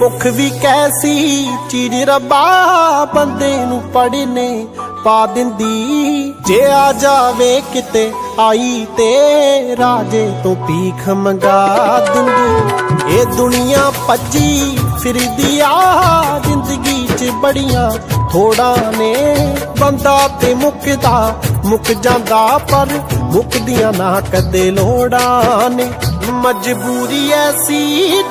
भुख भी कैसी चीज रब्बा बंदे नू पड़ने पा दिंदी, जे आ जावे किते आई ते राजे तो भीख मंगा दिंदी। ए दुनिया भजी फिरदी आ जिंदगी च बड़ियां थोड़ा ने, बंदा ते मुकदा मुक जांदा पर मुकदियां ना कदे लोड़ा ने। मजबूरी ऐसी